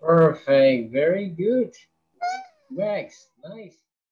Perfect, very good. Max, nice.